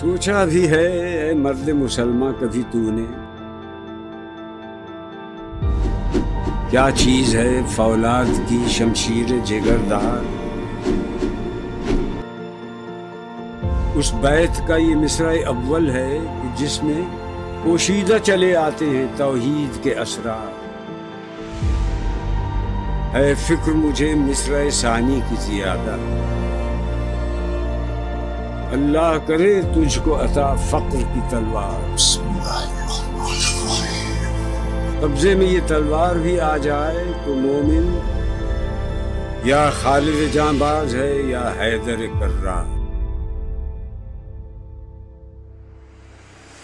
सोचा भी है ऐ मर्द मुसलमा कभी तूने, क्या चीज है फौलाद की शमशीर जिगरदार। उस बैत का ये मिसरा अव्वल है कि जिसमें पोशीदा चले आते हैं तौहीद के असरार। है फिक्र मुझे मिसरा सानी की ज़ियादा, अल्लाह करे तुझको अता फक्र की तलवार। कब्जे में ये तलवार भी आ जाए तो मोमिन या खालिद जांबाज है या हैदर कर्रा।